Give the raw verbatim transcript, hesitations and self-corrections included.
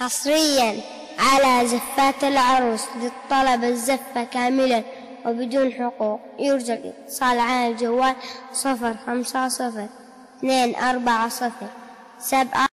حصريا على زفات العروس للطلب الزفة كاملا وبدون حقوق. يرجى الاتصال على الجوال صفر خمسة صفر اثنين أربعة صفر سبعة.